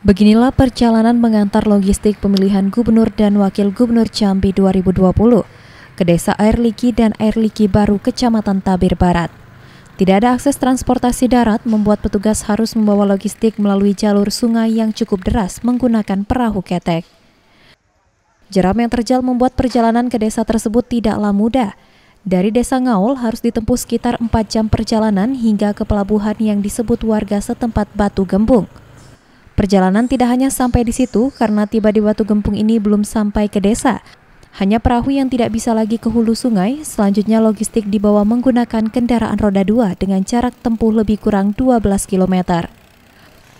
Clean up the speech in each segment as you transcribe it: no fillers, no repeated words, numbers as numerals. Beginilah perjalanan mengantar logistik pemilihan Gubernur dan Wakil Gubernur Jambi 2020 ke Desa Air Liki dan Air Liki Baru, Kecamatan Tabir Barat. Tidak ada akses transportasi darat membuat petugas harus membawa logistik melalui jalur sungai yang cukup deras menggunakan perahu ketek. Jeram yang terjal membuat perjalanan ke desa tersebut tidaklah mudah. Dari Desa Ngaul harus ditempuh sekitar 4 jam perjalanan hingga ke pelabuhan yang disebut warga setempat Batu Gembung. Perjalanan tidak hanya sampai di situ, karena tiba di Batu Gembung ini belum sampai ke desa. Hanya perahu yang tidak bisa lagi ke hulu sungai, selanjutnya logistik dibawa menggunakan kendaraan roda 2 dengan jarak tempuh lebih kurang 12 km.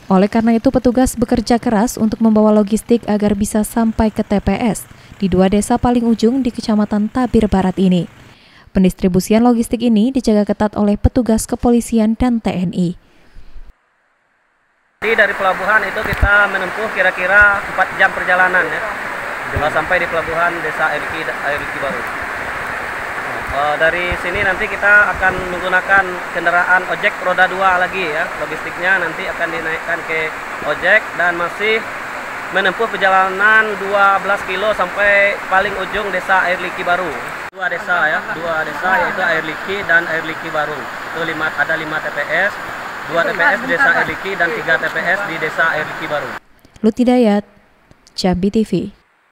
Oleh karena itu, petugas bekerja keras untuk membawa logistik agar bisa sampai ke TPS di 2 desa paling ujung di Kecamatan Tabir Barat ini. Pendistribusian logistik ini dijaga ketat oleh petugas kepolisian dan TNI. Dari pelabuhan itu kita menempuh kira-kira 4 jam perjalanan ya, sampai di pelabuhan Desa Air Liki Baru. Dari sini nanti kita akan menggunakan kendaraan ojek roda 2 lagi ya, logistiknya nanti akan dinaikkan ke ojek dan masih menempuh perjalanan 12 kilo sampai paling ujung Desa Air Liki Baru. 2 desa ya, 2 desa yaitu Air Liki dan Air Liki Baru. Itu ada 5 TPS. 2 TPS di Desa Air Liki dan 3 TPS di Desa Air Liki Baru. Luthfi Dayat, Jambi TV.